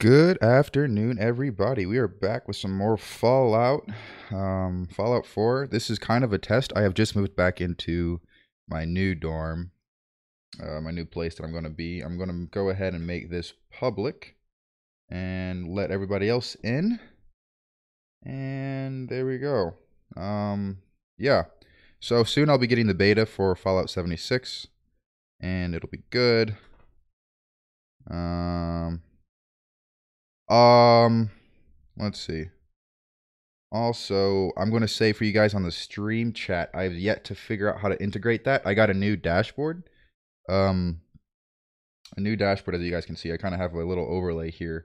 Good afternoon, everybody. We are back with some more Fallout, Fallout 4. This is kind of a test. I have just moved back into my new dorm, my new place that I'm going to be. I'm going to go ahead and make this public and let everybody else in. And there we go. Yeah. So soon I'll be getting the beta for Fallout 76, and it'll be good. Let's see. Also, I'm going to say for you guys on the stream chat, I've yet to figure out how to integrate that. I got a new dashboard, as you guys can see. I kind of have a little overlay here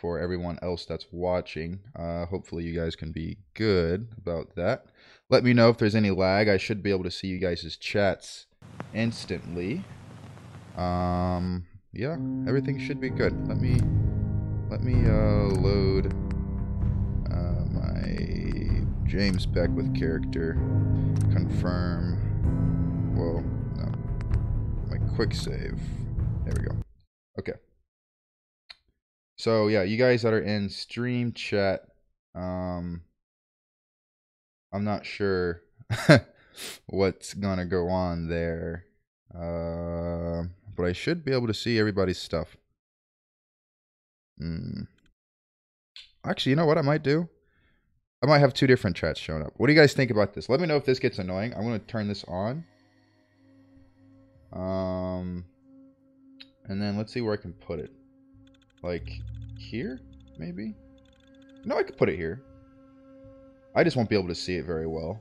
for everyone else that's watching. Hopefully you guys can be good about that. Let me know if there's any lag. I should be able to see you guys' chats instantly. Yeah, everything should be good. Let me load my James Beckwith character, confirm, well, no, my quick save, there we go, okay. So yeah, you guys that are in stream chat, I'm not sure what's gonna go on there, but I should be able to see everybody's stuff. Actually, you know what I might do? I might have two different chats showing up. What do you guys think about this? Let me know if this gets annoying. I'm going to turn this on. And then let's see where I can put it. Like here, maybe? No, I could put it here. I just won't be able to see it very well.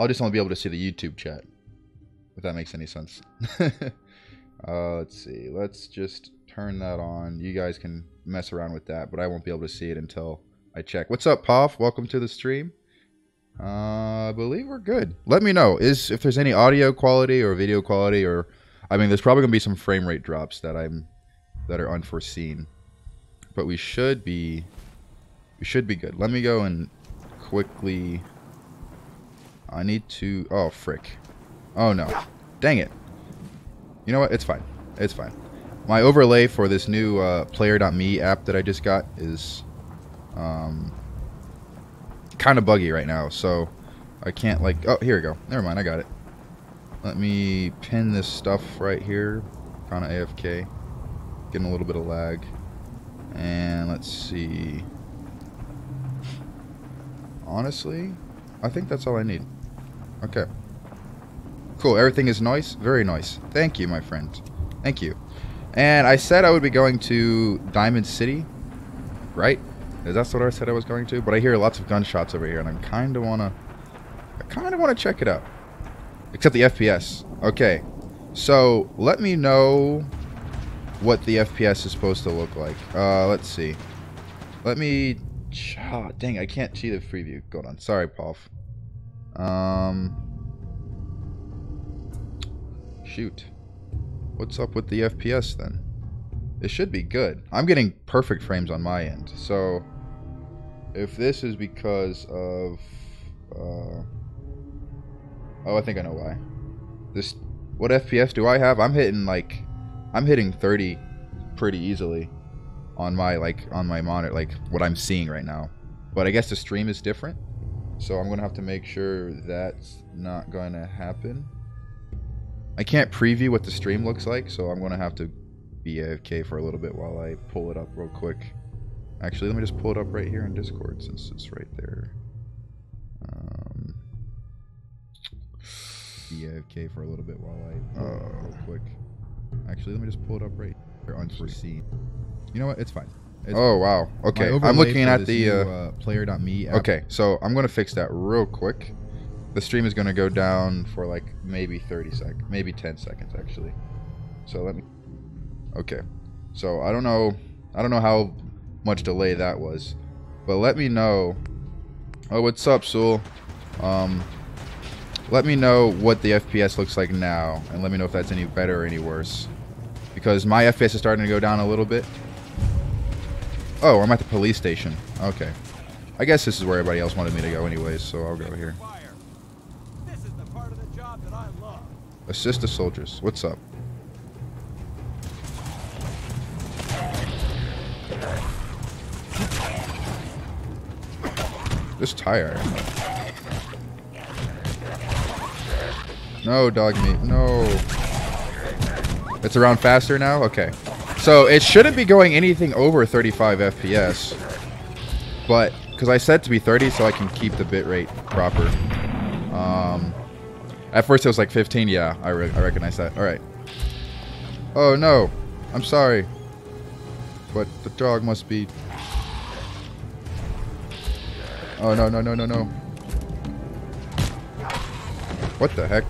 I'll just only be able to see the YouTube chat, if that makes any sense. Let's see. Let's just turn that on. You guys can mess around with that, but I won't be able to see it until I check. What's up, Poff? Welcome to the stream. I believe we're good. Let me know if there's any audio quality or video quality, or I mean, there's probably gonna be some frame rate drops that are unforeseen, but we should be good. Let me go and quickly. I need to. Oh frick! Oh no! Dang it! You know what? It's fine. It's fine. My overlay for this new player.me app that I just got is kind of buggy right now, so I can't like... Oh, here we go. Never mind, I got it. Let me pin this stuff right here. Kind of AFK. Getting a little bit of lag. And let's see. Honestly, I think that's all I need. Okay. Cool, everything is nice. Very nice. Thank you, my friend. Thank you. And I said I would be going to Diamond City, right? Is that what I said I was going to? But I hear lots of gunshots over here, and I kind of wanna check it out. Except the FPS. Okay, so let me know what the FPS is supposed to look like. Let's see. Let me. Oh, dang, I can't see the preview. Hold on. Sorry, Poff. Shoot. What's up with the FPS then? It should be good. I'm getting perfect frames on my end. So if this is because of... oh, I think I know why. This... What FPS do I have? I'm hitting like... I'm hitting 30 pretty easily on my monitor, like what I'm seeing right now. But I guess the stream is different. So I'm going to have to make sure that's not going to happen. I can't preview what the stream looks like, so I'm going to have to be AFK for a little bit while I pull it up real quick. Actually, let me just pull it up right here in Discord since it's right there. Be AFK for a little bit while I pull it up real quick. Actually, let me just pull it up right here. Unforeseen. You know what? It's fine. It's oh, wow. Okay, I'm looking at the... player.me app. Okay, so I'm going to fix that real quick. The stream is going to go down for like maybe 30 seconds, maybe 10 seconds actually. So let me, okay. So I don't know how much delay that was, but let me know. Oh, what's up, Soul? Let me know what the FPS looks like now, and let me know if that's any better or any worse, because my FPS is starting to go down a little bit. Oh, I'm at the police station. Okay. I guess this is where everybody else wanted me to go anyways, so I'll go here. Assist the soldiers. What's up? This tire. No, dog meat. No. It's around faster now? Okay. So it shouldn't be going anything over 35 FPS. But, because I set it to be 30 so I can keep the bitrate proper. At first it was like 15. Yeah, I recognize that. Alright. Oh no. I'm sorry. But the dog must be... Oh no, no, no, no, no. What the heck?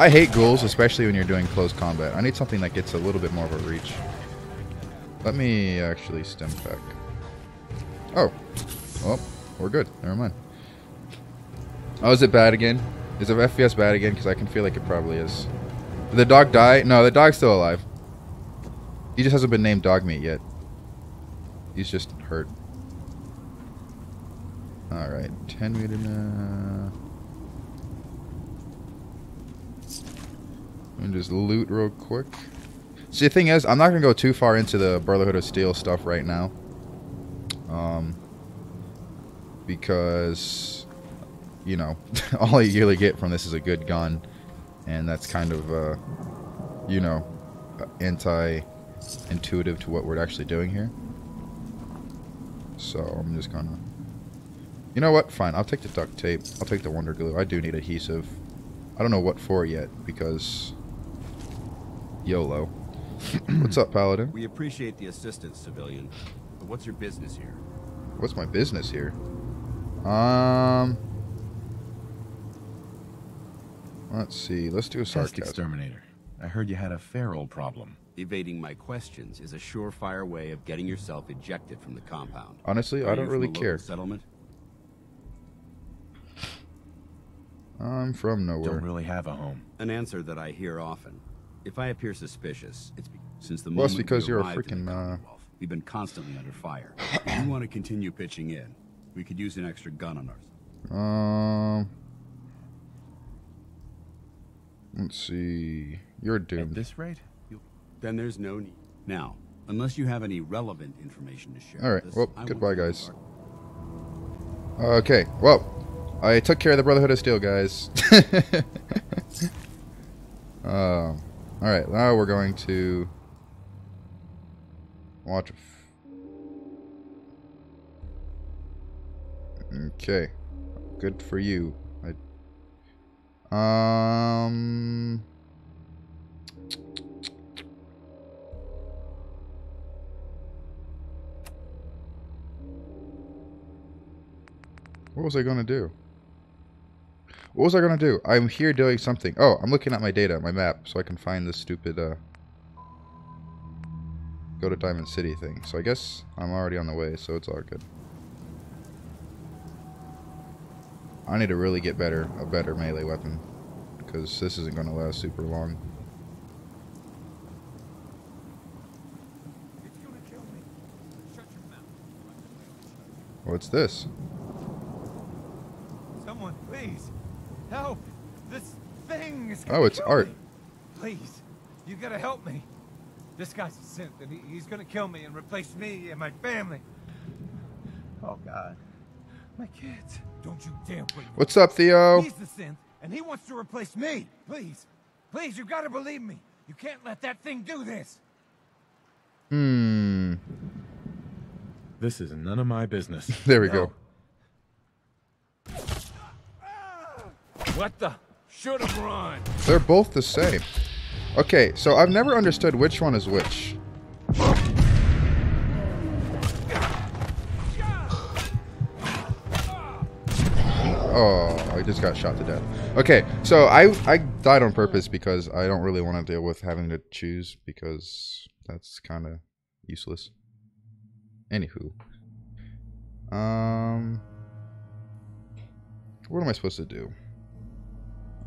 I hate ghouls, especially when you're doing close combat. I need something that gets a little bit more of a reach. Let me actually stem back. Oh. Oh, we're good. Never mind. Oh, is it bad again? Is the FPS bad again? Because I can feel like it probably is. Did the dog die? No, the dog's still alive. He just hasn't been named Dogmeat yet. He's just hurt. Alright, 10 muted. Let me just loot real quick. See, the thing is, I'm not going to go too far into the Brotherhood of Steel stuff right now. Because, you know, all I really get from this is a good gun. And that's kind of, you know, anti-intuitive to what we're actually doing here. So, I'm just going to... You know what? Fine. I'll take the duct tape. I'll take the Wonder Glue. I do need adhesive. I don't know what for yet, because... YOLO. What's up, Paladin? We appreciate the assistance, civilian. But what's your business here? What's my business here? Let's see. Let's do a sarcasm. Pest exterminator. I heard you had a feral problem. Evading my questions is a surefire way of getting yourself ejected from the compound. Honestly, I don't really care. Settlement? I'm from nowhere. Don't really have a home. An answer that I hear often. If I appear suspicious, it's since the moment because you're a freaking we've been constantly under fire. If you want to continue pitching in, we could use an extra gun on ours. Let's see. You're doomed. At this rate, then there's no need. Now, unless you have any relevant information to share. All right. Well, goodbye, guys. Okay. Well. I took care of the Brotherhood of Steel, guys. Alright, now we're going to... Watch... Okay. Good for you. What was I going to do? What was I going to do? I'm here doing something. Oh, I'm looking at my data, my map, so I can find this stupid, go to Diamond City thing. So I guess I'm already on the way, so it's all good. I need to really get better, a better melee weapon, because this isn't going to last super long. What's this? Someone, please! Help! This thing is gonna kill art. Me. Please, you gotta help me. This guy's a synth, and he's gonna kill me and replace me and my family. Oh God, my kids! Don't you dare put me. What's up, Theo? He's the synth, and he wants to replace me. Please, please, you gotta believe me. You can't let that thing do this. Hmm. This is none of my business. There we go. What the? Should have run. They're both the same. Okay, so I've never understood which one is which. Oh, I just got shot to death. Okay, so I died on purpose because I don't really want to deal with having to choose because that's kind of useless. Anywho. What am I supposed to do?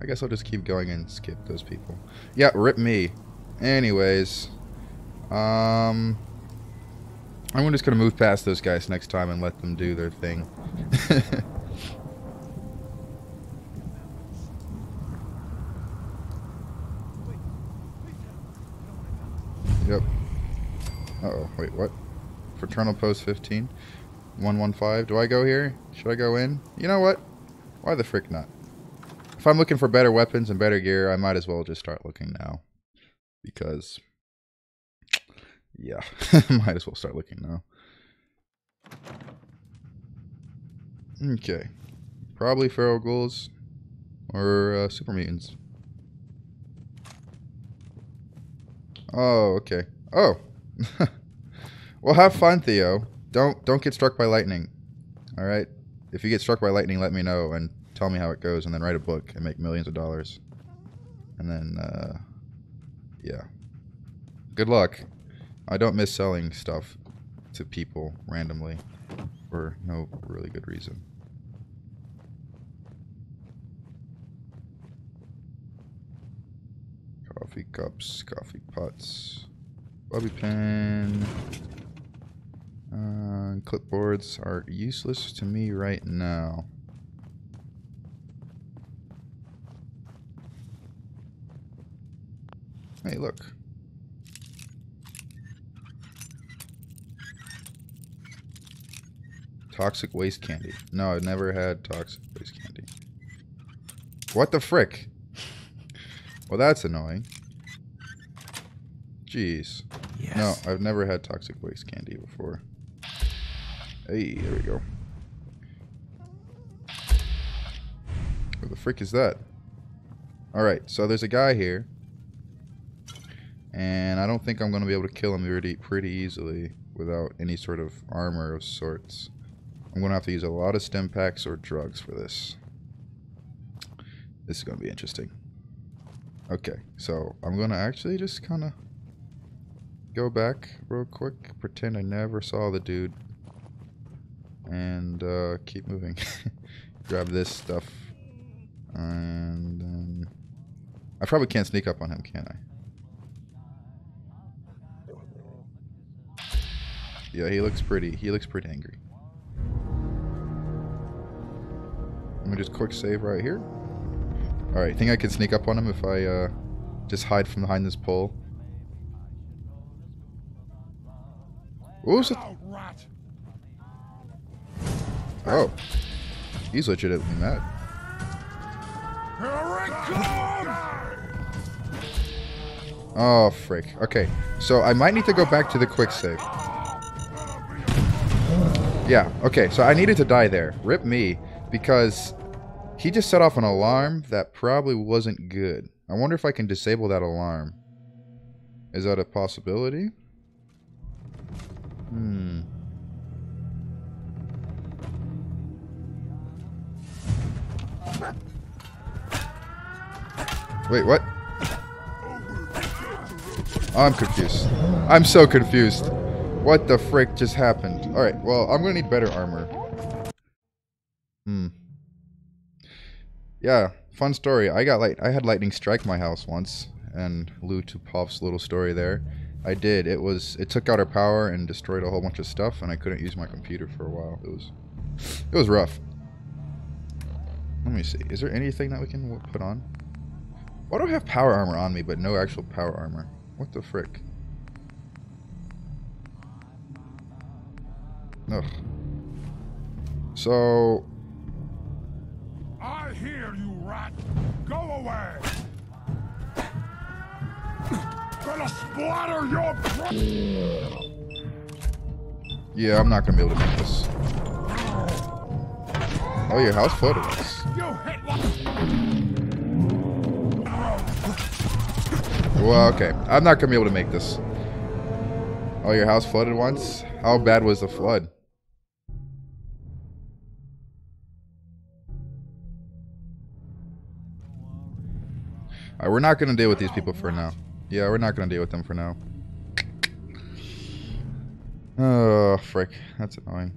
I guess I'll just keep going and skip those people. Yeah, rip me. Anyways. I'm just going to move past those guys next time and let them do their thing. Yep. Uh-oh, wait, what? Fraternal Post 15? 115. Do I go here? Should I go in? You know what? Why the frick not? If I'm looking for better weapons and better gear, I might as well just start looking now. Because, yeah, might as well start looking now. Okay. Probably feral ghouls or super mutants. Oh, okay. Oh. Well, have fun, Theo. Don't get struck by lightning. All right? If you get struck by lightning, let me know and tell me how it goes, and then write a book and make millions of dollars. And then, yeah. Good luck. I don't miss selling stuff to people randomly for no really good reason. Coffee cups, coffee pots, bobby pin. Clipboards are useless to me right now. Hey, look. Toxic waste candy. No, I've never had toxic waste candy. What the frick? Well, that's annoying. Jeez. Yes. No, I've never had toxic waste candy before. Hey, there we go. What the frick is that? Alright, so there's a guy here. And I don't think I'm going to be able to kill him pretty easily without any sort of armor of sorts. I'm going to have to use a lot of stim packs or drugs for this. This is going to be interesting. Okay, so I'm going to actually just kind of go back real quick, pretend I never saw the dude. And keep moving. Grab this stuff. And then I probably can't sneak up on him, can I? Yeah, he looks pretty. He looks pretty angry. Let me just quick save right here. Alright, think I can sneak up on him if I just hide from behind this pole. What was it? Oh, he's legitimately mad. Oh, frick. Okay, so I might need to go back to the quick save. Yeah, okay, so I needed to die there. Rip me, because he just set off an alarm that probably wasn't good. I wonder if I can disable that alarm. Is that a possibility? Hmm. Wait, what? I'm confused. I'm so confused. What the frick just happened? Alright, well, I'm gonna need better armor. Hmm. Yeah, fun story. I had lightning strike my house once, and Lou to Pop's little story there. I did. It took out our power and destroyed a whole bunch of stuff, and I couldn't use my computer for a while. It was rough. Let me see. Is there anything that we can put on? Why do I have power armor on me, but no actual power armor? What the frick? Ugh. So... I hear you, rat! Go away! Gonna splatter your... Yeah, I'm not gonna be able to make this. Oh, your house floated us. You hit one! Well, okay. I'm not gonna be able to make this. Oh, your house flooded once? How bad was the flood? Alright, we're not gonna deal with these people for now. Yeah, we're not gonna deal with them for now. Oh, frick. That's annoying.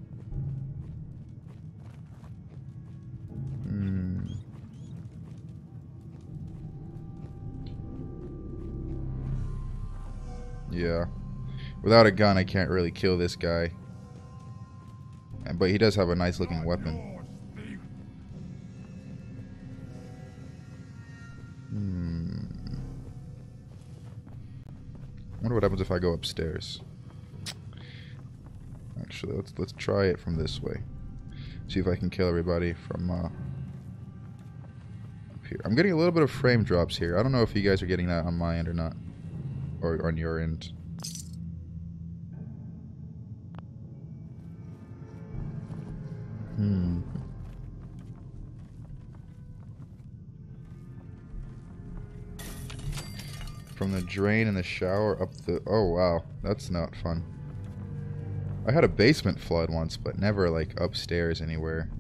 Yeah. Without a gun, I can't really kill this guy. But he does have a nice looking weapon. I wonder what happens if I go upstairs. Actually, let's try it from this way. See if I can kill everybody from up here. I'm getting a little bit of frame drops here. I don't know if you guys are getting that on my end or not, or on your end. Hmm. From the drain and the shower up the... Oh, wow. That's not fun. I had a basement flood once, but never, like, upstairs anywhere.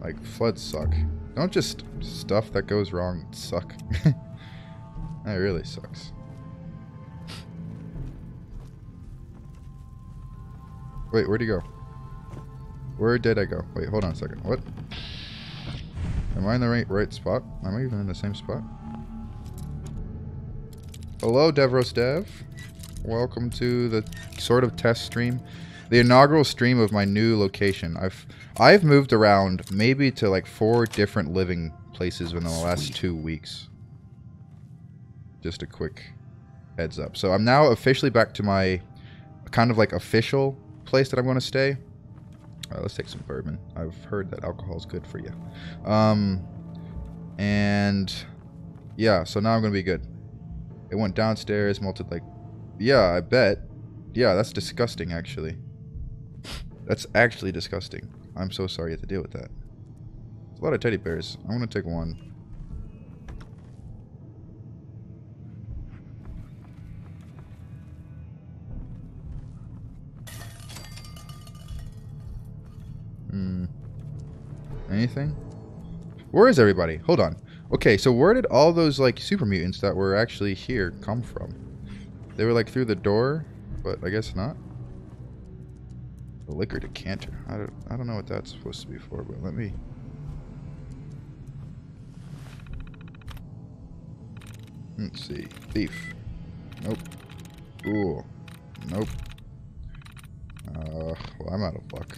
Like, floods suck. Don't just... stuff that goes wrong suck. That really sucks. Wait, where'd he go? Where did I go? Wait, hold on a second. What? Am I in the right spot? Am I even in the same spot? Hello, Devros Dev. Welcome to the sort of test stream. The inaugural stream of my new location. I've moved around maybe to like 4 different living places within the last 2 weeks. Just a quick heads up. So I'm now officially back to my kind of like official place that I'm going to stay. Let's take some bourbon. I've heard that alcohol is good for you. And yeah, so now I'm going to be good. It went downstairs, melted like... Yeah, I bet. Yeah, that's disgusting, actually. That's actually disgusting. I'm so sorry you had to deal with that. There's a lot of teddy bears. I'm going to take one. Anything? Where is everybody? Hold on. Okay, so where did all those, like, super mutants that were actually here come from? They were, like, through the door, but I guess not. The liquor decanter. I don't know what that's supposed to be for, but let me... Let's see. Thief. Nope. Ooh. Nope. Well, I'm out of luck.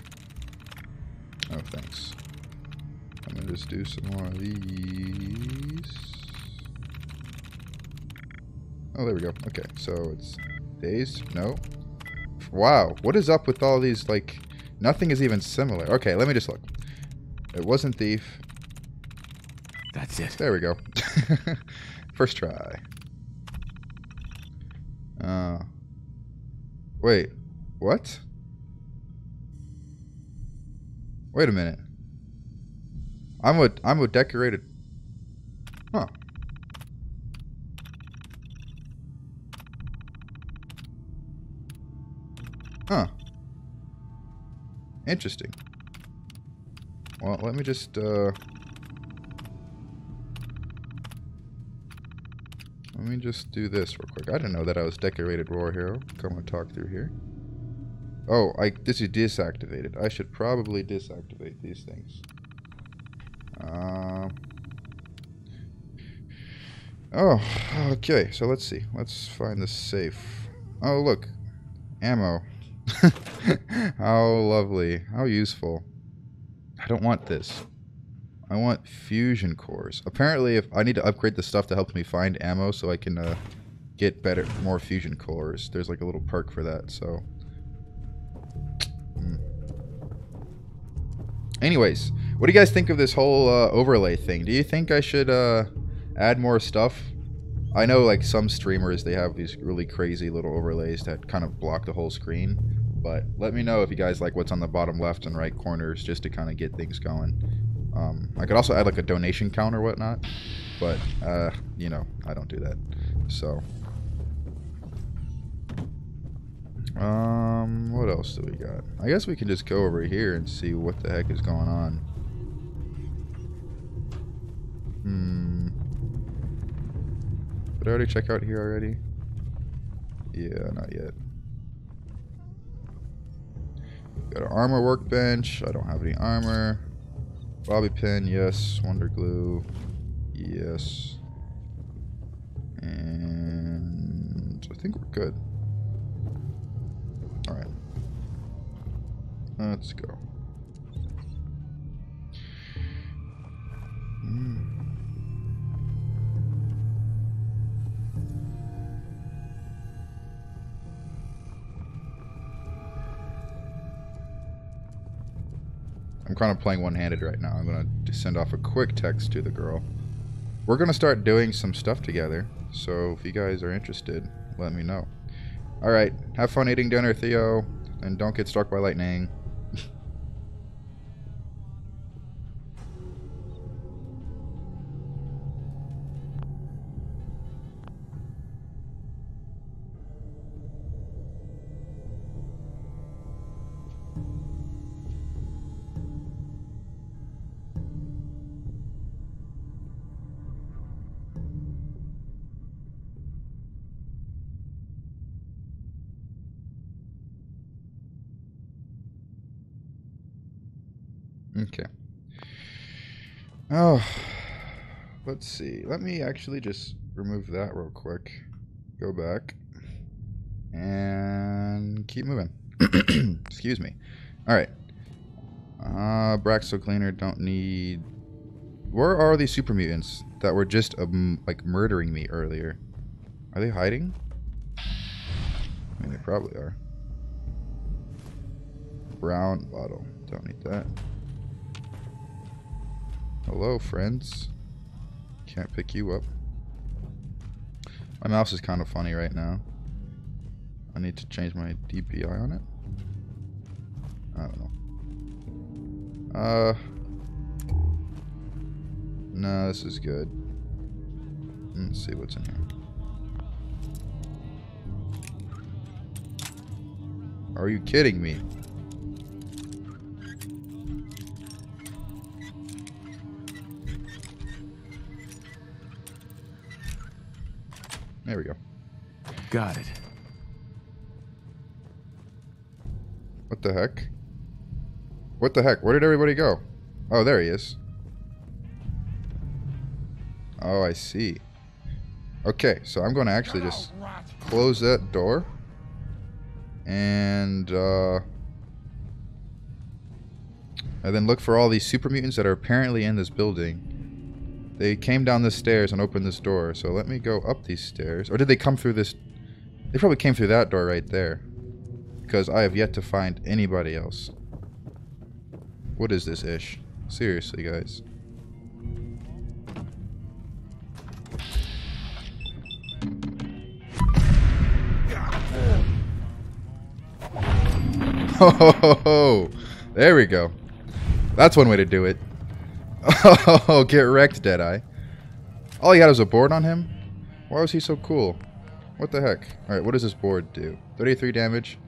Oh, thanks. I'm gonna just do some more of these. Oh, there we go. Okay, so it's dazed. No. Wow, what is up with all these, like, nothing is even similar. Okay, let me just look. It wasn't thief. That's it. There we go. First try. Wait, what? Wait a minute. I'm a decorated... Huh. Huh. Interesting. Well, let me just, Let me just do this real quick. I didn't know that I was decorated war hero. Come and talk through here. Oh, this is disactivated. I should probably disactivate these things. Oh, okay. So let's see. Let's find the safe. Oh, look. Ammo. How lovely. How useful. I don't want this. I want fusion cores. Apparently, if I need to upgrade the stuff that helps me find ammo so I can get better, more fusion cores. There's like a little perk for that, so... Anyways, what do you guys think of this whole overlay thing? Do you think I should add more stuff? I know, like, some streamers, they have these really crazy little overlays that kind of block the whole screen. But let me know if you guys like what's on the bottom left and right corners just to kind of get things going. I could also add, like, a donation count or whatnot. But, you know, I don't do that. So. What else do we got? I guess we can just go over here and see what the heck is going on. Did I already check out here already? Yeah, not yet. Got an armor workbench. I don't have any armor. Bobby pin, yes. Wonder glue, yes. And I think we're good. Alright. Let's go. I'm kind of playing one-handed right now. I'm going to send off a quick text to the girl. We're going to start doing some stuff together, so if you guys are interested, let me know. Alright, have fun eating dinner, Theo, and don't get struck by lightning. Okay. Oh, let's see. Let me actually just remove that real quick. Go back and keep moving. Excuse me. All right. Braxo Cleaner, don't need. Where are these super mutants that were just like murdering me earlier? Are they hiding? I mean, they probably are. Brown bottle, don't need that. Hello, friends. Can't pick you up. My mouse is kind of funny right now. I need to change my DPI on it. I don't know. No, this is good. Let's see what's in here. Are you kidding me? There we go. Got it. What the heck? What the heck? Where did everybody go? Oh, there he is. Oh, I see. Okay, so I'm going to actually just close that door. And then look for all these super mutants that are apparently in this building. They came down the stairs and opened this door, so let me go up these stairs. Or did they come through this? They probably came through that door right there. Because I have yet to find anybody else. What is this ish? Seriously, guys. Ho ho ho ho! There we go. That's one way to do it. Oh, get wrecked, Deadeye. All he had was a board on him? Why was he so cool? What the heck? Alright, what does this board do? 33 damage.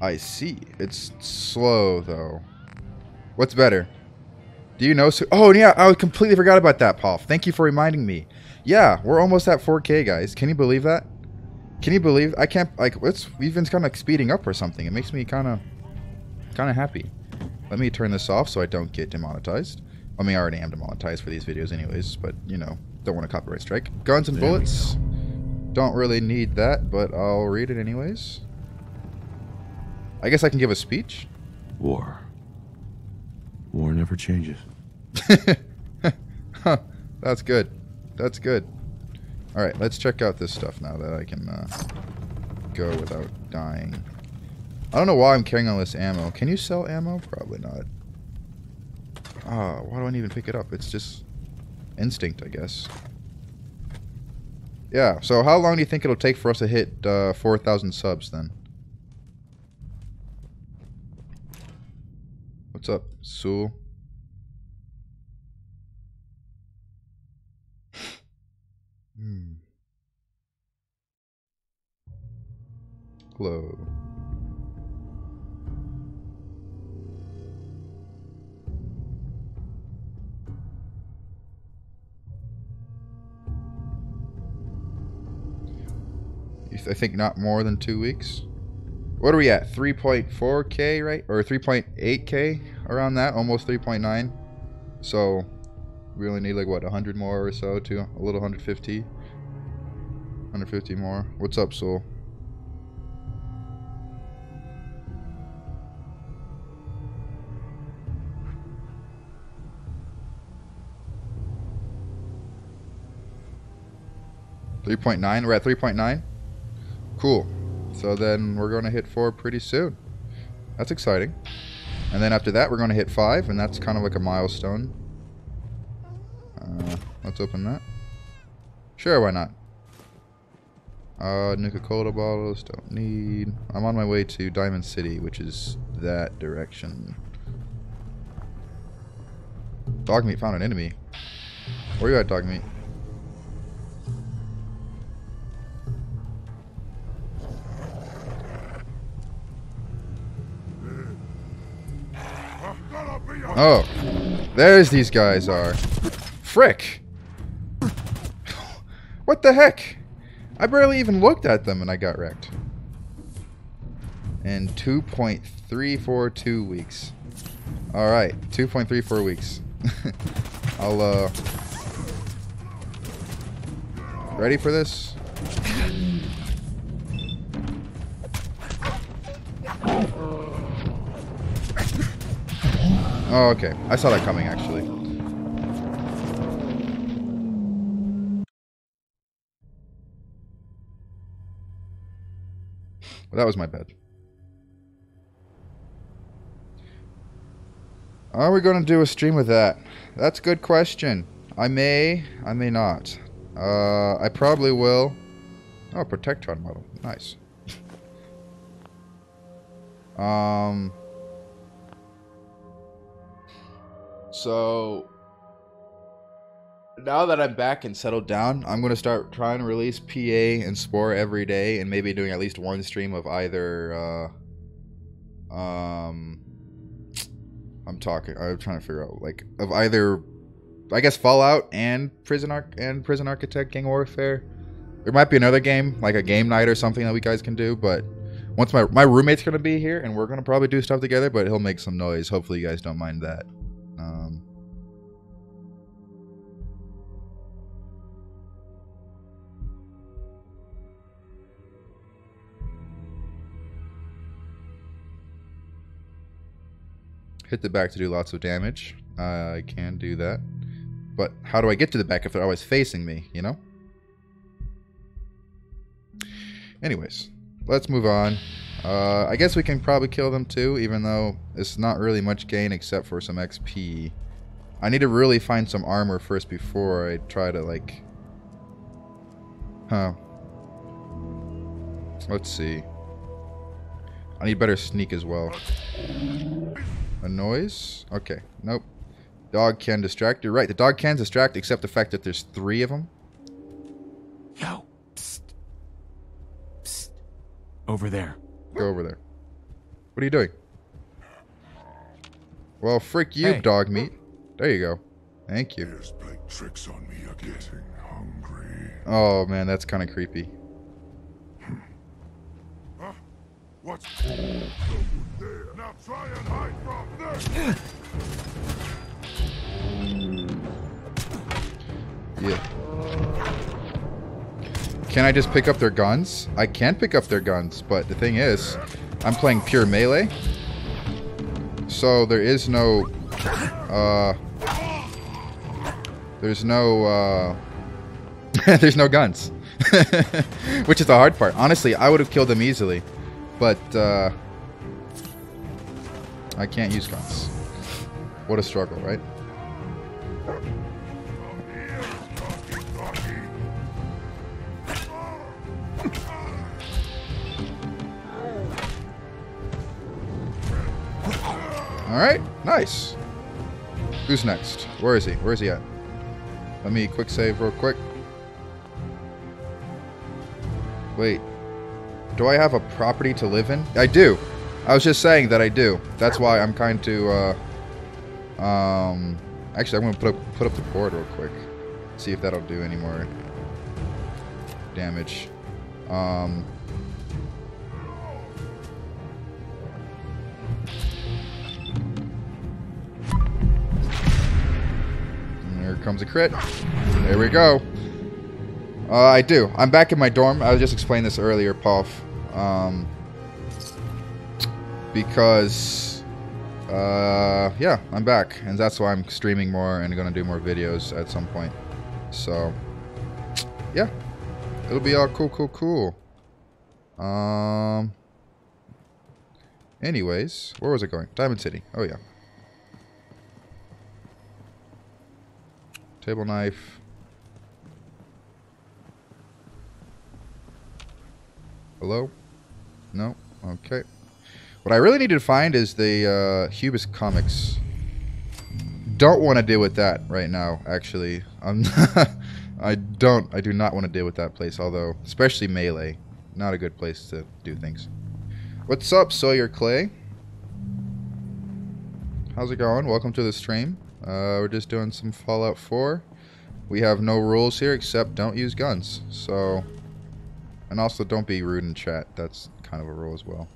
I see. It's slow, though. What's better? Do you know... Oh, yeah, I completely forgot about that, Poff. Thank you for reminding me. Yeah, we're almost at 4K, guys. Can you believe that? Can you believe... I can't... Like, we've been kind of speeding up or something. It makes me kind of happy. Let me turn this off so I don't get demonetized. I mean, I already am demonetized for these videos anyways, but, you know, don't want a copyright strike. Guns and bullets. Don't really need that, but I'll read it anyways. I guess I can give a speech. War. War never changes. Huh, that's good. That's good. All right, let's check out this stuff now that I can go without dying. I don't know why I'm carrying all this ammo. Can you sell ammo? Probably not. Ah, why do I even pick it up? It's just instinct, I guess. Yeah, so how long do you think it'll take for us to hit 4,000 subs, then? What's up, Sewell? Hello. I think not more than 2 weeks. What are we at? 3.4K, right? Or 3.8K? Around that, almost 3.9. So, we only need like, what, 100 more or so to a little 150? 150 more. What's up, Soul? We're at 3.9? Cool. So then we're going to hit 4 pretty soon. That's exciting. And then after that, we're going to hit 5, and that's kind of like a milestone. Let's open that. Sure, why not? Nuka-Cola bottles, don't need. I'm on my way to Diamond City, which is that direction. Dogmeat found an enemy. Where are you at, Dogmeat? Oh, there's these guys are. Frick! What the heck? I barely even looked at them and I got wrecked. In 2.342 weeks. Alright, 2.34 weeks. I'll, ready for this? Oh, okay. I saw that coming, actually. Well, that was my bad. Are we going to do a stream with that? That's a good question. I may not. I probably will. Oh, Protectron model. Nice. So, now that I'm back and settled down, I'm going to start trying to release PA and Spore every day, and maybe doing at least one stream of either, I'm trying to figure out, like, of either, I guess, Fallout and Prison Architect, Gang Warfare. There might be another game, like a game night or something that we guys can do, but once my roommate's going to be here, and we're going to probably do stuff together, but he'll make some noise. Hopefully you guys don't mind that. Hit the back to do lots of damage. I can do that. But how do I get to the back if they're always facing me, you know? Anyways, let's move on. I guess we can probably kill them too, even though it's not really much gain except for some XP. I need to really find some armor first before I try to, like... Huh. Let's see. I need better sneak as well. A noise? Okay, nope. Dog can distract. You're right, the dog can distract except the fact that there's 3 of them. Yo! Psst. Psst. Over there. Go over there. What are you doing? Well, frick you, hey. Dogmeat. There you go. Thank you. Playing tricks on me. You're getting hungry. Oh man, that's kind of creepy. Huh? What's there? Now try and hide from this. Yeah. Can I just pick up their guns? I can pick up their guns, but the thing is, I'm playing pure melee. So there is no... there's no... there's no guns. Which is the hard part. Honestly, I would have killed them easily. But, I can't use guns. What a struggle, right? Alright, nice. Who's next? Where is he? Where is he at? Let me quick save real quick. Wait. Do I have a property to live in? I do. I was just saying that I do. That's why I'm kind to, actually, I'm going to put up the board real quick. See if that'll do any more damage. Here comes a crit. There we go. I do. I'm back in my dorm. I just explained this earlier, Puff. Because, yeah, I'm back. And that's why I'm streaming more and going to do more videos at some point. So, yeah. It'll be all cool. Anyways, where was it going? Diamond City. Oh, yeah. Table knife. Hello? No? Okay. What I really need to find is the Hubis comics. Don't want to deal with that right now, actually. I do not want to deal with that place, although, especially Melee. Not a good place to do things. What's up, Sawyer Clay? How's it going? Welcome to the stream. We're just doing some Fallout 4. We have no rules here except don't use guns. So, and also don't be rude in chat. That's kind of a rule as well.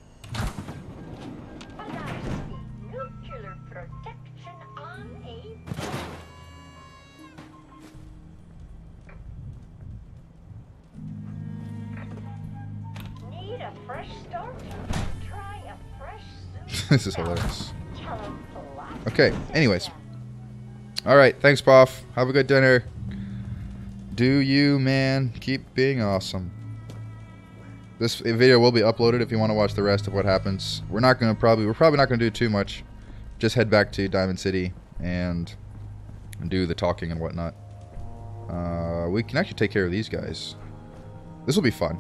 This is hilarious. Okay, anyways. Alright, thanks, Poff. Have a good dinner. Do you, man. Keep being awesome. This video will be uploaded if you want to watch the rest of what happens. We're not going to probably... We're probably not going to do too much. Just head back to Diamond City and do the talking and whatnot. We can actually take care of these guys. This will be fun.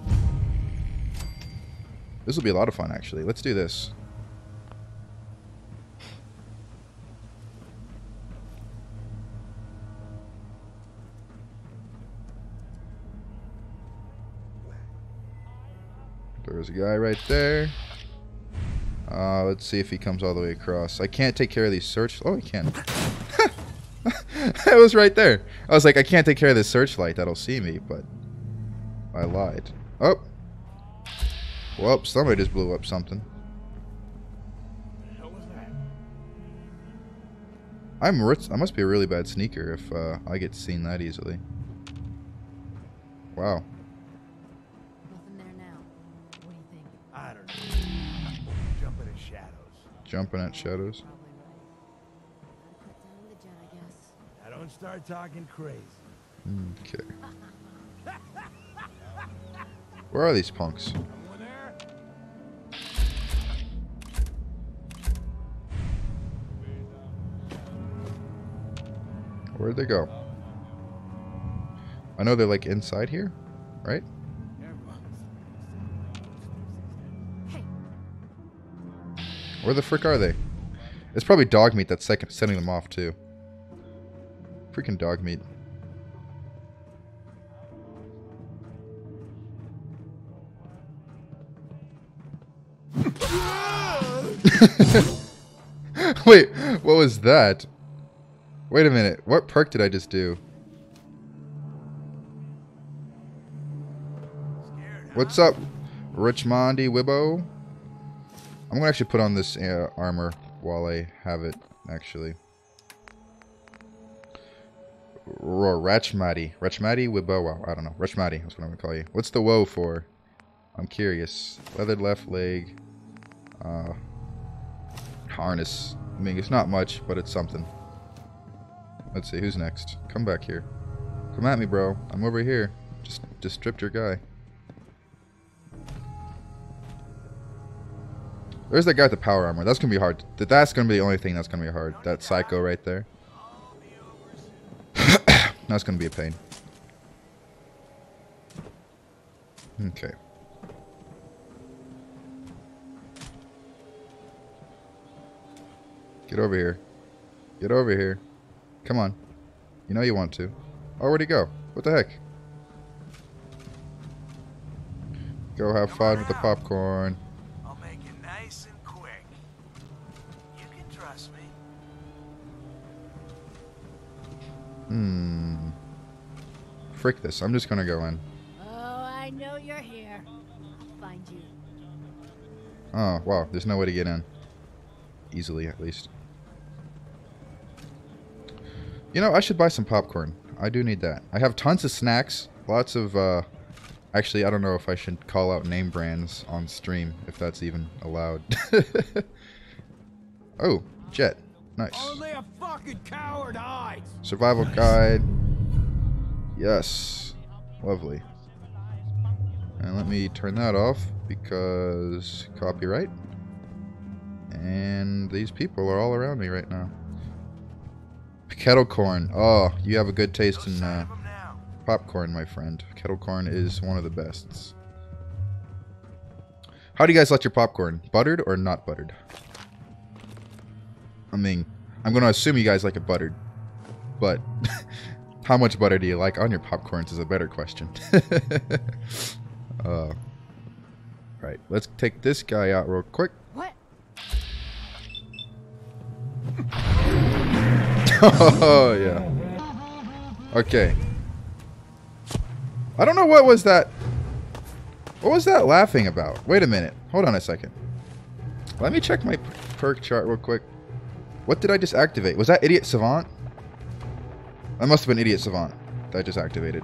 This will be a lot of fun, actually. Let's do this. There's a guy right there. Let's see if he comes all the way across. I can't take care of these search... Oh, I can. It was right there. I was like, I can't take care of this searchlight. That'll see me, but I lied. Oh. Well, somebody just blew up something. What was that? I must be a really bad sneaker if I get seen that easily. Wow. Jumping at shadows. I don't start talking crazy. Okay. Where are these punks? Where'd they go? I know they're like inside here, right? Where the frick are they? It's probably Dogmeat that's sending them off too. Freaking Dogmeat. Wait, what was that? Wait a minute, what perk did I just do? What's up, Richmondi Wibbo? I'm gonna actually put on this armor while I have it, actually. Rachmadi. Rachmadi Wibowa. I don't know. Rachmadi, that's what I'm gonna call you. What's the woe for? I'm curious. Leathered left leg. Harness. I mean, it's not much, but it's something. Let's see, who's next? Come back here. Come at me, bro. I'm over here. Just stripped your guy. There's that guy with the power armor. That's going to be hard. That's going to be the only thing that's going to be hard. That psycho right there. That's going to be a pain. Okay. Get over here. Get over here. Come on. You know you want to. Oh, where'd he go? What the heck? Go have fun with the popcorn. Frick this. I'm just gonna go in. Oh, I know you're here. I'll find you. Oh, wow. There's no way to get in. Easily, at least. You know, I should buy some popcorn. I do need that. I have tons of snacks. Lots of, actually, I don't know if I should call out name brands on stream, if that's even allowed. Oh, Jet. Nice. Only a fucking coward hides. Survival guide. Yes. Lovely. And let me turn that off because copyright. And these people are all around me right now. Kettle corn. Oh, you have a good taste in popcorn, my friend. Kettle corn is one of the best. How do you guys like your popcorn? Buttered or not buttered? I mean, I'm going to assume you guys like it buttered. But how much butter do you like on your popcorns is a better question. Right, let's take this guy out real quick. What? Oh, yeah. Okay. I don't know what was that. What was that laughing about? Wait a minute. Hold on a second. Let me check my perk chart real quick. What did I just activate? Was that Idiot Savant? That must have been Idiot Savant that I just activated.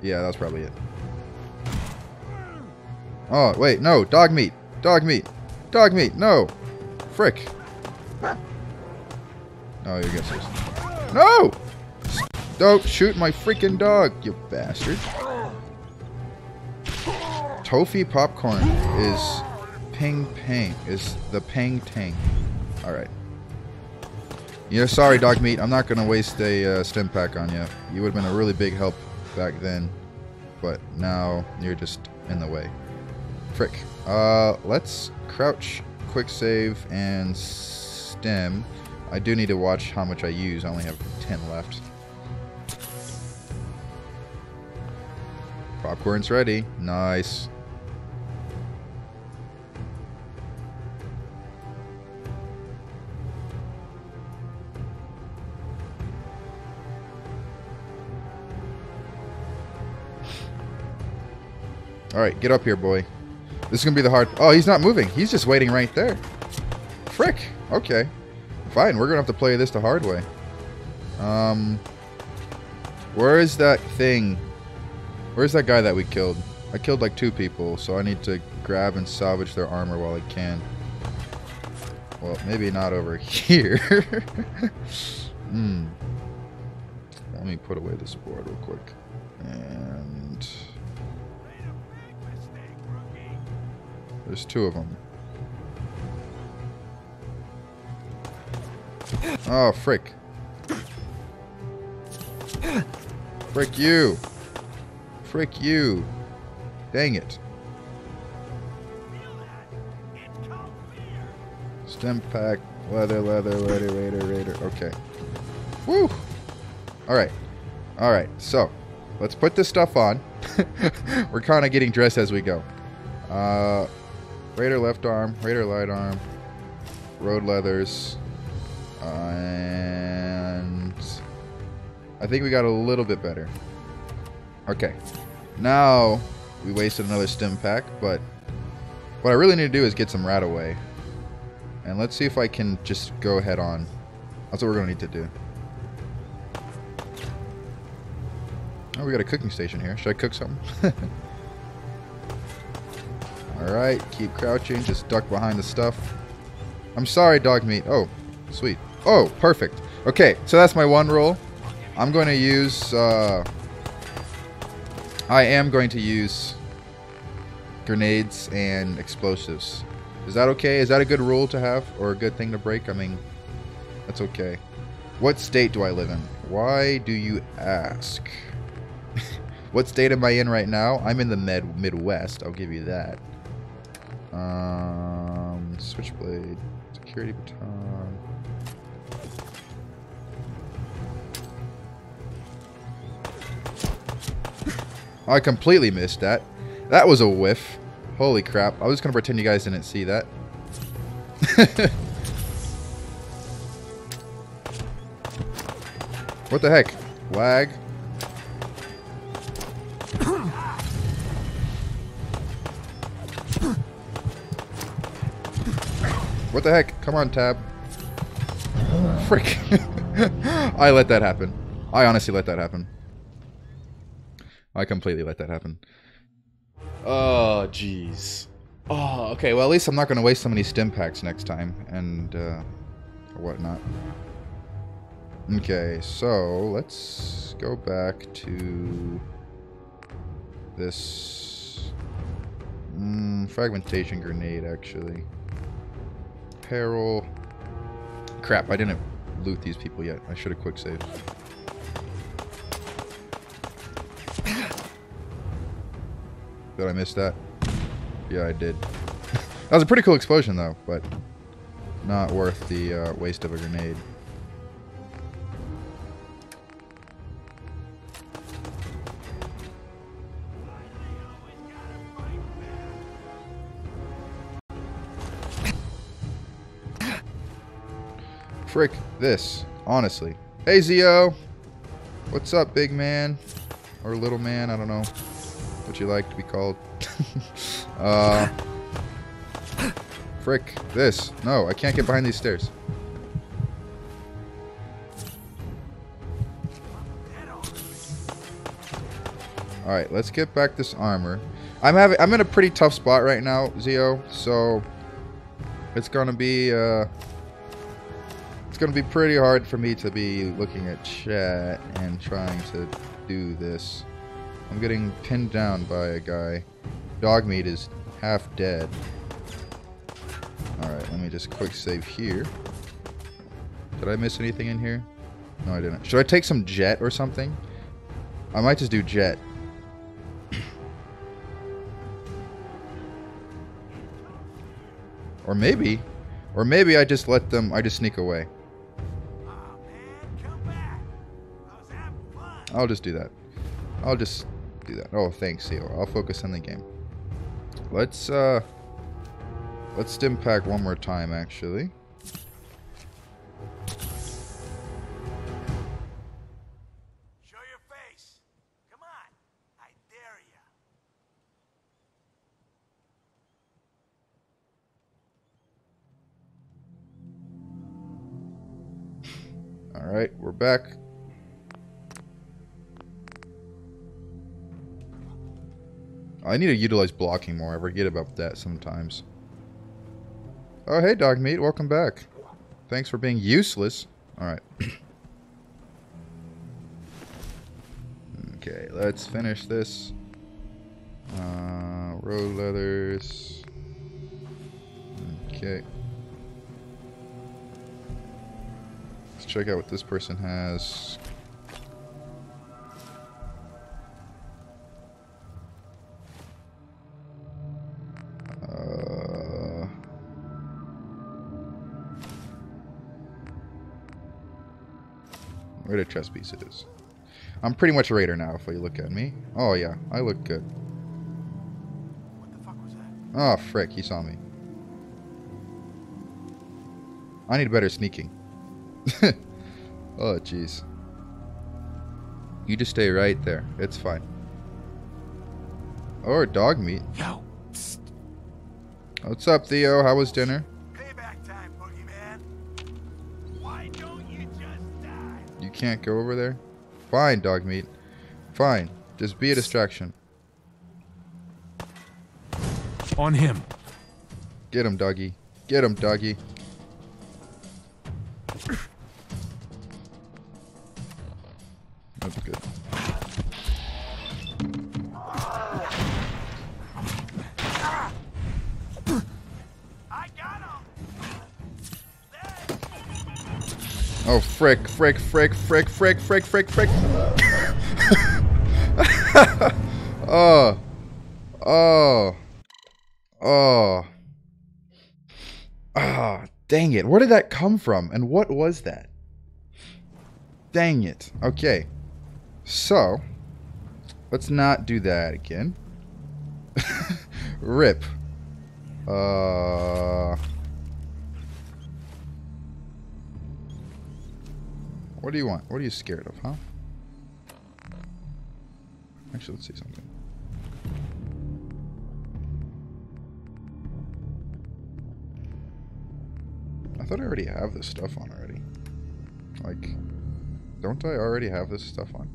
Yeah, that was probably it. Oh, wait. No. Dogmeat. Dogmeat. Dogmeat. No. Frick. Oh, you're gonna say no! Don't shoot my freaking dog, you bastard. Toffee popcorn is the pang tang. Alright. You're sorry, Dogmeat. I'm not gonna waste a stim pack on you. You would have been a really big help back then, but now you're just in the way. Frick. Let's crouch, quick save, and stim. I do need to watch how much I use. I only have 10 left. Popcorn's ready. Nice. Alright, get up here, boy. This is gonna be the hard... Oh, he's not moving. He's just waiting right there. Frick. Okay. Fine, we're gonna have to play this the hard way. Where is that thing? Where's that guy that we killed? I killed like 2 people, so I need to grab and salvage their armor while I can. Well, maybe not over here. Let me put away this board real quick. And there's 2 of them. Oh, frick. Frick you. Frick you. Dang it. Stem pack. Leather, leather, leather, raider, raider. Okay. Woo! Alright. Alright, so. Let's put this stuff on. We're kind of getting dressed as we go. Raider left arm. Raider light arm. Road leathers. And I think we got a little bit better. Okay, now we wasted another stim pack, but what I really need to do is get some rat away, and let's see if I can just go head on. That's what we're gonna need to do. Oh, we got a cooking station here. Should I cook something? All right, keep crouching. Just duck behind the stuff. I'm sorry, Dogmeat. Oh, sweet. Oh, perfect. Okay, so that's my one rule. I'm going to use, I am going to use grenades and explosives. Is that okay? Is that a good rule to have? Or a good thing to break? I mean, that's okay. What state do I live in? Why do you ask? What state am I in right now? I'm in the Midwest. I'll give you that. Switchblade. Security baton. I completely missed that. That was a whiff. Holy crap. I was going to pretend you guys didn't see that. What the heck? Lag. What the heck? Come on, Tab. Frick. I let that happen. I honestly let that happen. I completely let that happen. Oh, jeez. Oh, okay. Well, at least I'm not going to waste so many stim packs next time and whatnot. Okay, so let's go back to this fragmentation grenade, actually. apparel. Crap, I didn't loot these people yet. I should have quick saved. Did I miss that? Yeah, I did. That was a pretty cool explosion, though, but not worth the waste of a grenade. Frick this, honestly. Hey, Zio! What's up, big man? Or little man, I don't know what you like to be called. Frick this. No, I can't get behind these stairs. Alright, let's get back this armor. I'm in a pretty tough spot right now, Zio, so it's gonna be pretty hard for me to be looking at chat and trying to do this. I'm getting pinned down by a guy. Dogmeat is half dead. Alright, let me just quick save here. Did I miss anything in here? No, I didn't. Should I take some jet or something? I might just do jet. Or maybe I just let them, I just sneak away. I'll just do that. Oh, thanks, Seal. I'll focus on the game. Let's stim pack one more time, actually. Show your face. Come on. I dare you. All right, we're back. I need to utilize blocking more. I forget about that sometimes. Oh, hey, Dogmeat. Welcome back. Thanks for being useless. Alright. Okay, let's finish this. Road leathers. Okay. Let's check out what this person has. Where the chest piece it is. I'm pretty much a raider now if you look at me. Oh yeah, I look good. What the fuck was that? Oh frick, he saw me. I need better sneaking. Oh jeez. You just stay right there. It's fine. Or Dogmeat. Yo. Psst. What's up, Theo? How was dinner? Can't go over there? Fine, Dogmeat. Fine. Just be a distraction. On him. Get him, doggy. Get him, doggy. That's good. Oh, frick. Oh, dang it. Where did that come from? And what was that? Dang it. Okay. So, let's not do that again. Rip. What do you want? What are you scared of, huh? Actually, let's see something. I thought I already have this stuff on already. Like, don't I already have this stuff on?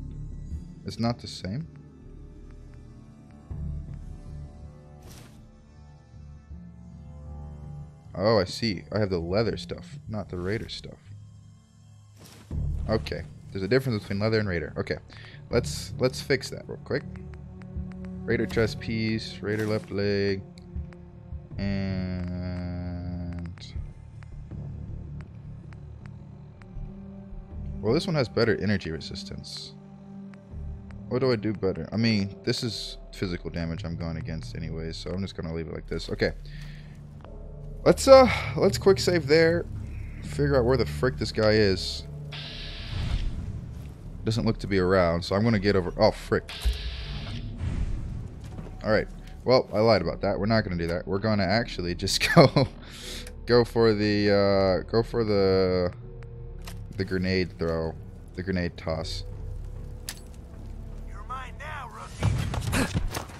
It's not the same? Oh, I see. I have the leather stuff, not the raider stuff. Okay, there's a difference between leather and raider. Okay, let's fix that real quick. Raider chest piece, raider left leg, and Well, this one has better energy resistance. What do I do better? I mean, this is physical damage I'm going against anyway, so I'm just gonna leave it like this. Okay. Let's quick save there. Figure out where the frick this guy is. Doesn't look to be around, so I'm gonna get over. Oh, frick. Alright. Well, I lied about that. We're not gonna do that. We're gonna actually just go go for the grenade throw. The grenade toss.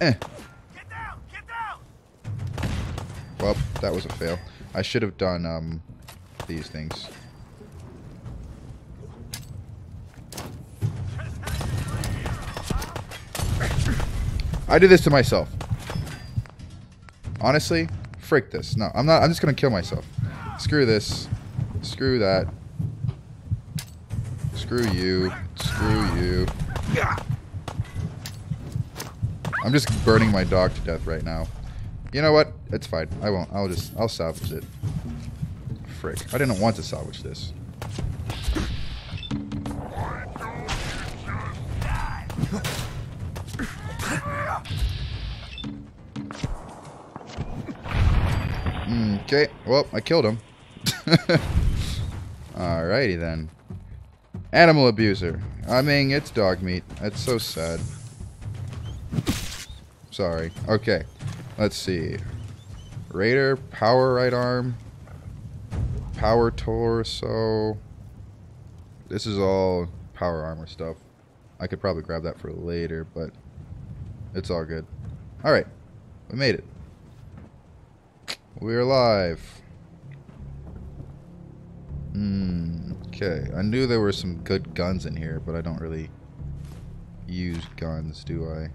Get down! Get down! Well, that was a fail. I should have done these things. I did this to myself. Honestly, frick this. No, I'm not. I'm just gonna kill myself. Screw this. Screw that. Screw you. Screw you. I'm just burning my dog to death right now. You know what? It's fine. I won't. I'll salvage it. Frick. I didn't want to salvage this. Okay. Well, I killed him. Alrighty then. Animal abuser. I mean, it's dog meat. That's so sad. Sorry. Okay, let's see. Raider, power right arm, power torso. This is all power armor stuff. I could probably grab that for later, but it's all good. All right, we made it. We're alive. Okay, I knew there were some good guns in here, but I don't really use guns, do I?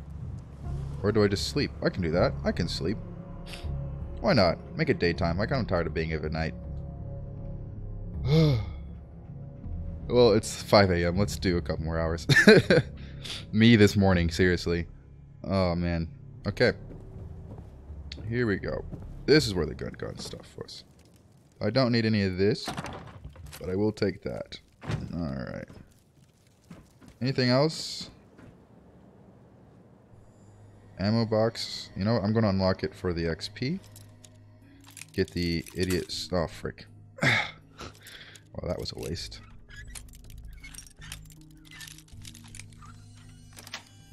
Or do I just sleep? I can do that. I can sleep. Why not? Make it daytime. Like, I'm tired of being up at night. Well, it's 5 a.m. Let's do a couple more hours. Me this morning, seriously. Oh, man. Okay. Here we go. This is where the gun stuff was. I don't need any of this, but I will take that. Alright. Anything else? Ammo box. You know what? I'm going to unlock it for the XP. Get the idiot... Oh, frick. Well, that was a waste.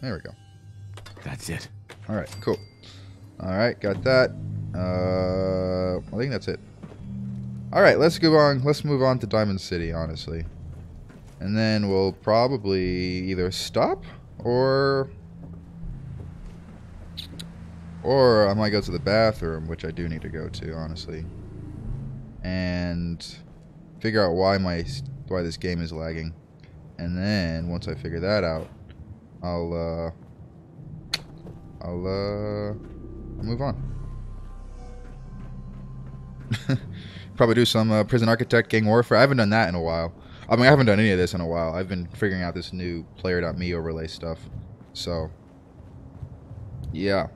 There we go. That's it. Alright, cool. Alright, got that. I think that's it. Alright, let's go on. Let's move on to Diamond City, honestly. And then we'll probably either stop or... Or I might go to the bathroom, which I do need to go to, honestly. And figure out why this game is lagging. And then once I figure that out, I'll move on. Probably do some Prison Architect gang warfare. I haven't done that in a while. I mean, I haven't done any of this in a while. I've been figuring out this new player.me overlay stuff. So, yeah.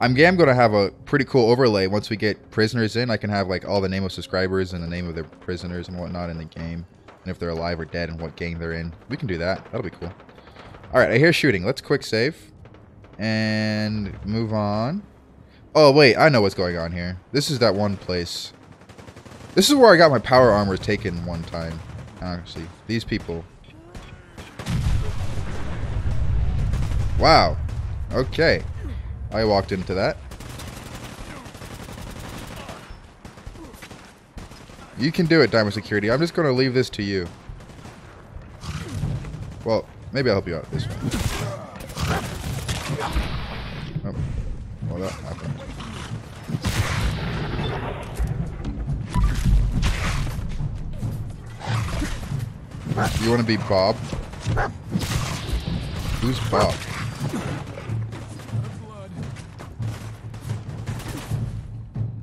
I'm going to have a pretty cool overlay once we get prisoners in. I can have like all the name of subscribers and the name of their prisoners and whatnot in the game. And if they're alive or dead and what gang they're in. We can do that. That'll be cool. Alright, I hear shooting. Let's quick save. And move on. Oh, wait. I know what's going on here. This is that one place. This is where I got my power armor taken one time. Honestly, these people. Wow. Okay. I walked into that. You can do it, Diamond Security. I'm just going to leave this to you. Well, maybe I'll help you out this way. Oh. Well, that happened. You want to be Bob? Who's Bob?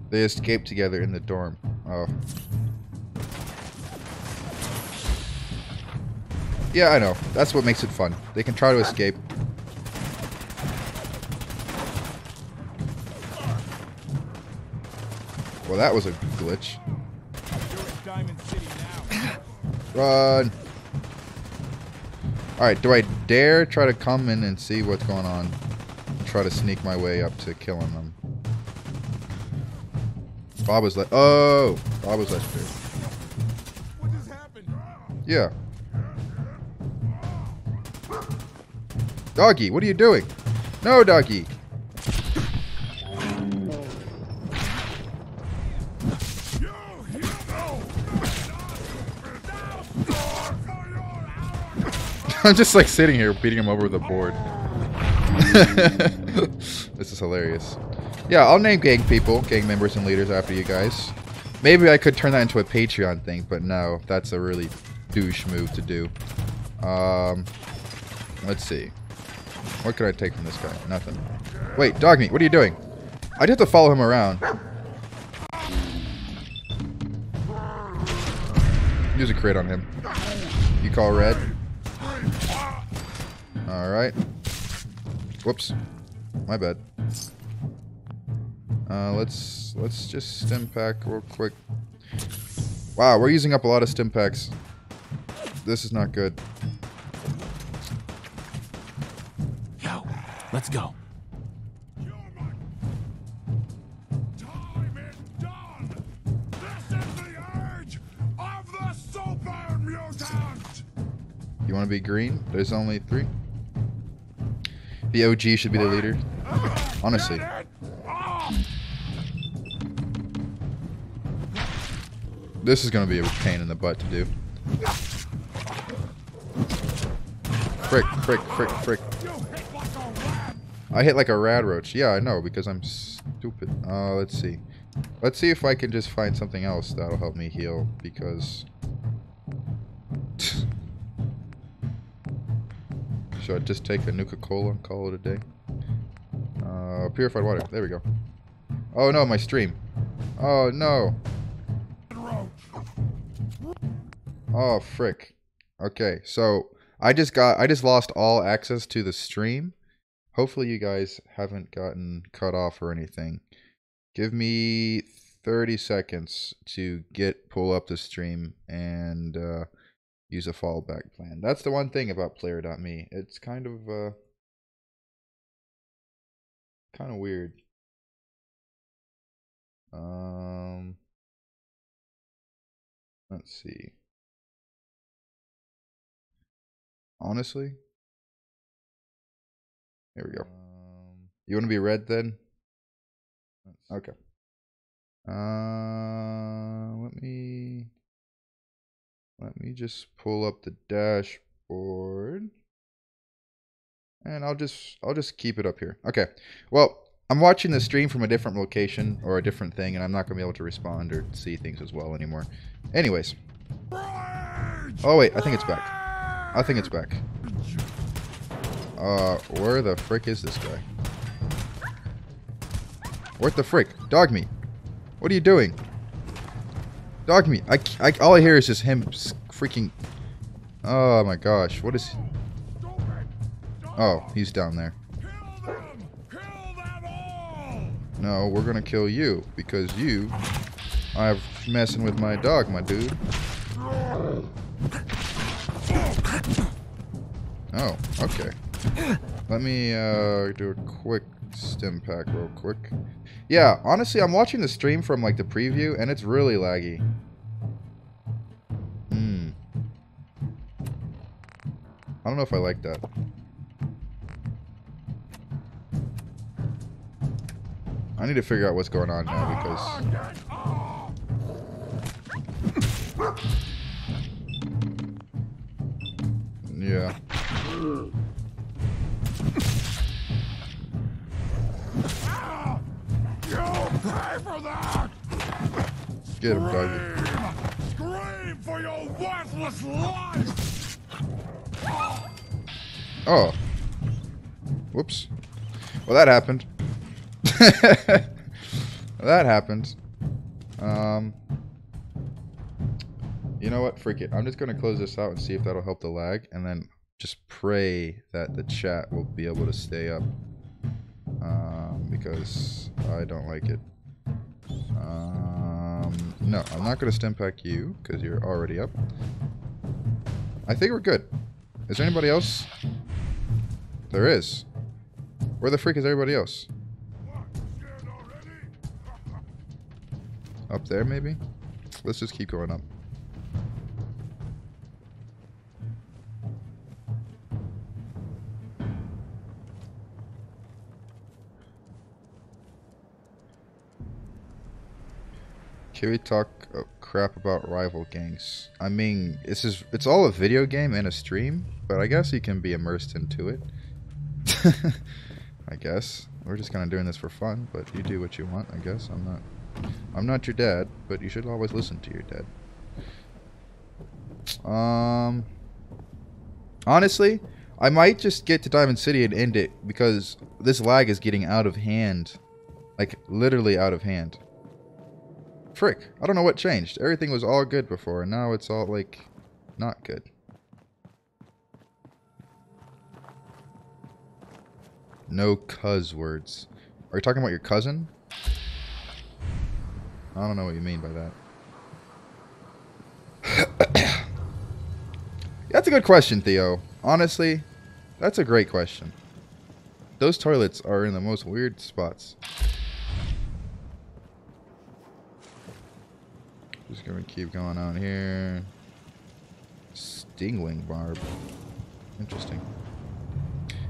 They escaped together in the dorm. Oh. Yeah, I know. That's what makes it fun. They can try to escape. Well, that was a glitch. Run! Alright, do I dare try to come in and see what's going on? Try to sneak my way up to killing them. Bob was like, oh! Bob was left here. What just happened? Yeah. Doggy, what are you doing? No, Doggy! I'm just like sitting here beating him over with a board. This is hilarious. Yeah, I'll name gang people, gang members and leaders after you guys. Maybe I could turn that into a Patreon thing, but no, that's a really douche move to do. Let's see. What could I take from this guy? Nothing. Wait, Dogmeat, what are you doing? I'd have to follow him around. Use a crit on him. You call red? Alright. Whoops. My bad. Let's just stim pack real quick. Wow, we're using up a lot of stim packs. This is not good. Yo, let's go. You want to be green? There's only three. The OG should be the leader. Honestly. This is going to be a pain in the butt to do. Frick, frick, frick, frick. I hit like a rad roach. Yeah, I know, because I'm stupid. Let's see. Let's see if I can just find something else that'll help me heal, because... So I just take a Nuka-Cola and call it a day. Purified water. There we go. Oh no, my stream. Oh no. Oh frick. Okay, so I just lost all access to the stream. Hopefully you guys haven't gotten cut off or anything. Give me 30 seconds to pull up the stream and use a fallback plan. That's the one thing about player.me. It's kind of weird. Let's see. Honestly, here we go. You want to be red then? Okay. Let me just pull up the dashboard, and I'll just keep it up here. Okay. Well, I'm watching the stream from a different location or a different thing, and I'm not gonna be able to respond or see things as well anymore. Anyways. Oh wait, I think it's back. I think it's back. Where the frick is this guy? What the frick? Dogmeat. What are you doing? Dogmeat, all I hear is just him freaking... Oh my gosh, what is... Oh, he's down there. No, we're gonna kill you, because you are messing with my dog, my dude. Oh, okay. Let me do a quick stim pack real quick. Yeah, honestly, I'm watching the stream from like the preview, and it's really laggy. I don't know if I like that. I need to figure out what's going on now, because... Yeah. Get him, Doggy. Scream for your worthless life. Oh. Whoops. Well, that happened. That happened. You know what? Freak it. I'm just going to close this out and see if that'll help the lag, and then just pray that the chat will be able to stay up. Because I don't like it. No, I'm not going to stim pack you, because you're already up. I think we're good. Is there anybody else? There is. Where the freak is everybody else? Up there, maybe? Let's just keep going up. Can we talk crap about rival gangs? I mean, this is, it's all a video game and a stream, but I guess you can be immersed into it. I guess. We're just kind of doing this for fun, but you do what you want, I guess. I'm not your dad, but you should always listen to your dad. Honestly, I might just get to Diamond City and end it, because this lag is getting out of hand. Like, literally out of hand. Frick, I don't know what changed. Everything was all good before, and now it's all, like, not good. No cuz words. Are you talking about your cousin? I don't know what you mean by that. That's a good question, Theo. Honestly, that's a great question. Those toilets are in the most weird spots. Just gonna keep going out here. Stingwing barb. Interesting.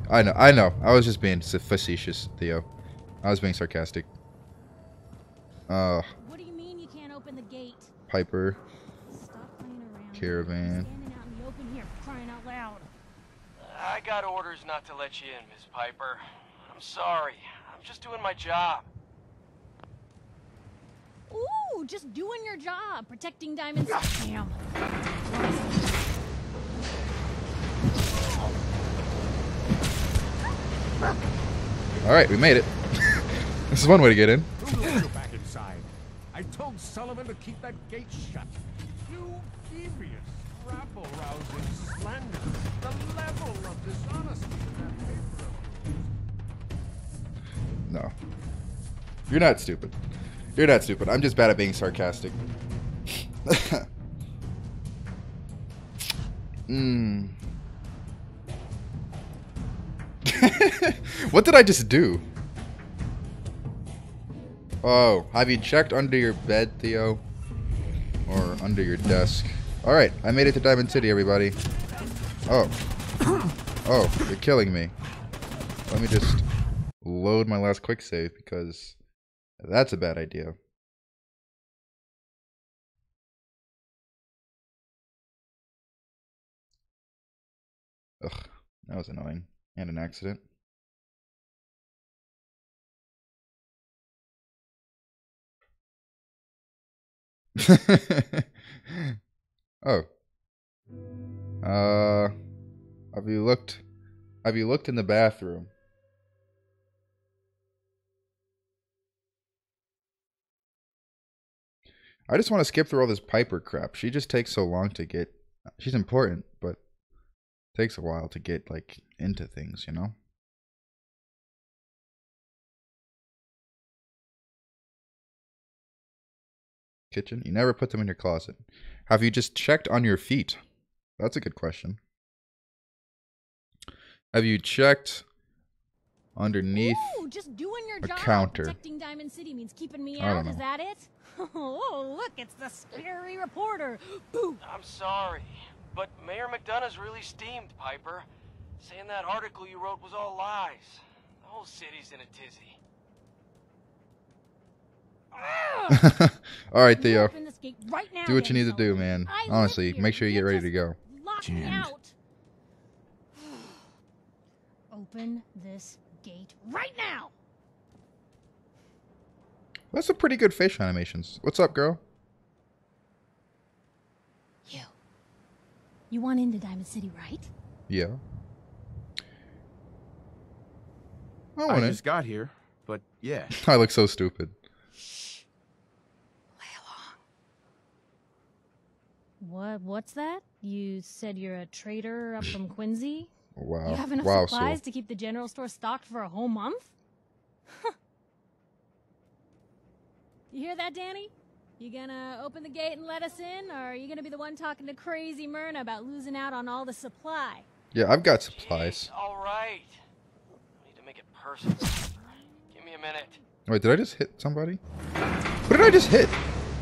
I know, I know. I was just being facetious, Theo. I was being sarcastic. What do you mean you can't open the gate? Piper. Stop playing around. Caravan. Standing out in the open here, crying out loud. I got orders not to let you in, Miss Piper. I'm sorry. I'm just doing my job. Ooh, just doing your job, protecting Diamond's. Damn. All right, we made it. This is one way to get in. Who let you back inside? I told Sullivan to keep that gate shut. You devious, rabble-rousing slander. The level of dishonesty in that paper. No, you're not stupid. You're not stupid. I'm just bad at being sarcastic. Mm. What did I just do? Oh, have you checked under your bed, Theo? Or under your desk? Alright, I made it to Diamond City, everybody. Oh. Oh, you're killing me. Let me just load my last quick save because... that's a bad idea. Ugh, that was annoying. And an accident. Oh. Have you looked in the bathroom? I just want to skip through all this Piper crap. She just takes so long to get... she's important, but it takes a while to get, like, into things, you know? Kitchen? You never put them in your closet. Have you just checked on your feet? That's a good question. Have you checked underneath a counter? Protecting Diamond City means keeping me out, is that it? Oh, look, it's the scary reporter. Boo. I'm sorry, but Mayor McDonough's really steamed, Piper. Saying that article you wrote was all lies. The whole city's in a tizzy. All right, Theo. Right now, do what you need to do, man. Honestly, make sure you get ready to go. Out. Open this gate right now. That's some pretty good facial animations. What's up, girl? You want into Diamond City, right? Yeah. I just got here, but yeah. I look so stupid. Shh. Play along. What's that? You said you're a trader up from Quincy? Wow. You have enough supplies to keep the general store stocked for a whole month? Huh. You hear that, Danny? You gonna open the gate and let us in, or are you gonna be the one talking to crazy Myrna about losing out on all the supply? Yeah, I've got supplies. Jeez, all right. I need to make it personal. Give me a minute. Wait, did I just hit somebody? What did I just hit?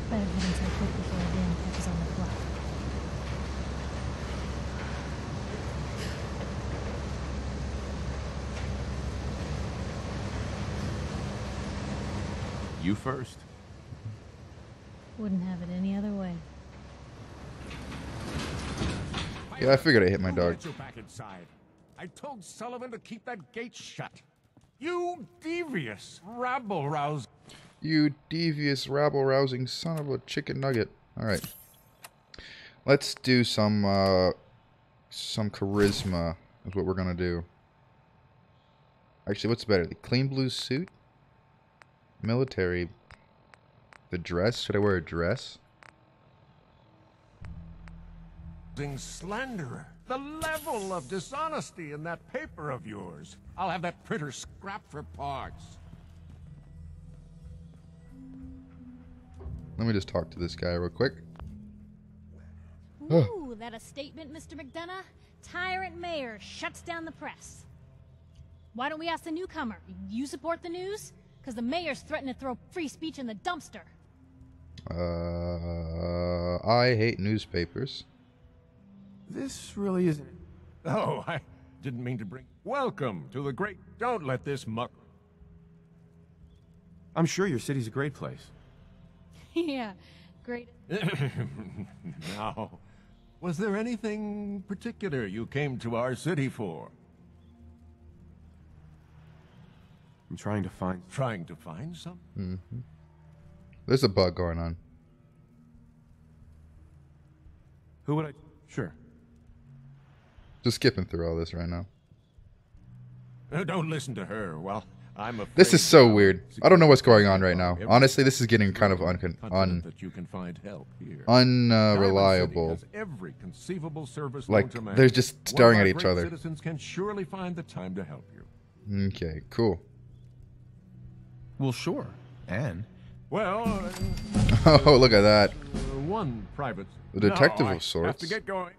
Better get inside quick before the game catches on the clock. You first. Wouldn't have it any other way. Yeah, I figured I hit my dog. You back inside. I told Sullivan to keep that gate shut. You devious rabble-rousing. You devious rabble-rousing son of a chicken nugget. All right. Let's do some charisma is what we're going to do. Actually, what's better? The clean blue suit? Military. The dress? Should I wear a dress? Slanderer. The level of dishonesty in that paper of yours. I'll have that printer scrapped for parts. Let me just talk to this guy real quick. Ooh, that a statement, Mr. McDonough? Tyrant mayor shuts down the press. Why don't we ask the newcomer? You support the news? Because the mayor's threatened to throw free speech in the dumpster. I hate newspapers. This really isn't... Oh, I didn't mean to bring... Welcome to the great... Don't let this muck... I'm sure your city's a great place. Yeah, great... Now, was there anything particular you came to our city for? I'm trying to find... Trying to find something? Mm-hmm. There's a bug going on. Who would I... Sure. Just skipping through all this right now. Don't listen to her. Well, I'm afraid. This is so weird. I don't know what's going on right now. Honestly, this is getting kind of unreliable. Like, they're just staring at each other. Citizens can surely find the time to help you. Okay, cool. Well, sure. And well, oh, look at that. One private. The detective of sorts. Have to get going.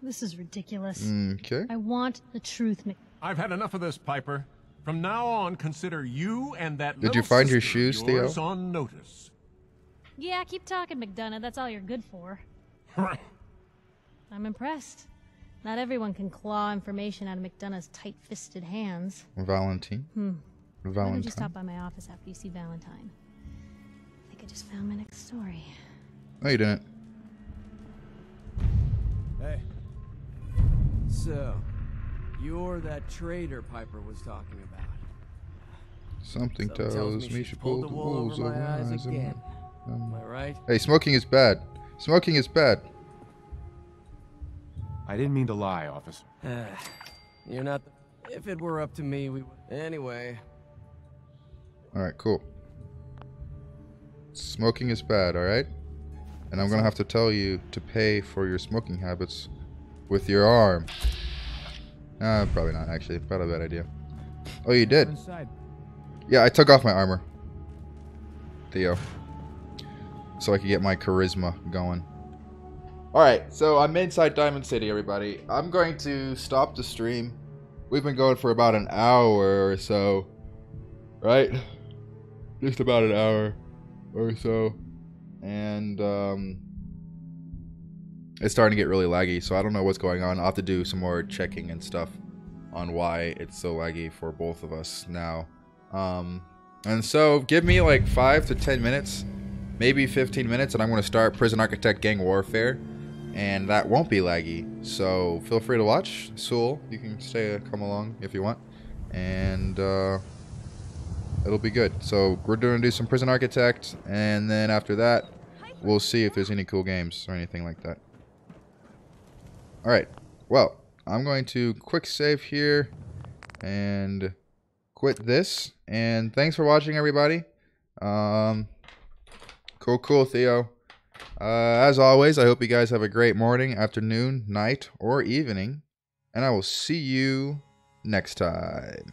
This is ridiculous. Okay. I want the truth. I've had enough of this, Piper. From now on, consider you and that. Did you find your shoes, Theo? On notice. Yeah, keep talking, McDonough. That's all you're good for. I'm impressed. Not everyone can claw information out of McDonough's tight-fisted hands. Valentine. Valentine. Why don't you stop by my office after you see Valentine? I think I just found my next story. No, you didn't. Hey. So, you're that traitor Piper was talking about. Something tells me she pulled the wool over my eyes again. Am I right? Hey, smoking is bad. Smoking is bad. I didn't mean to lie, officer. You're not... If it were up to me, we... Anyway. Alright, cool. Smoking is bad, alright? And I'm gonna have to tell you to pay for your smoking habits with your arm. Probably not, actually. Probably a bad idea. Oh, you did? Yeah, I took off my armor, Theo, so I could get my charisma going. Alright, so I'm inside Diamond City, everybody. I'm going to stop the stream. We've been going for about an hour or so, right? Just about an hour or so. And it's starting to get really laggy, so I don't know what's going on. I'll have to do some more checking and stuff on why it's so laggy for both of us now. And so give me like 5 to 10 minutes, maybe 15 minutes, and I'm going to start Prison Architect Gang Warfare, and that won't be laggy. So feel free to watch. Sewell, you can stay, come along if you want, and it'll be good. So we're going to do some Prison Architect, and then after that, we'll see if there's any cool games or anything like that. Alright, well, I'm going to quick save here and quit this. And thanks for watching, everybody. Cool, Theo. As always, I hope you guys have a great morning, afternoon, night, or evening. And I will see you next time.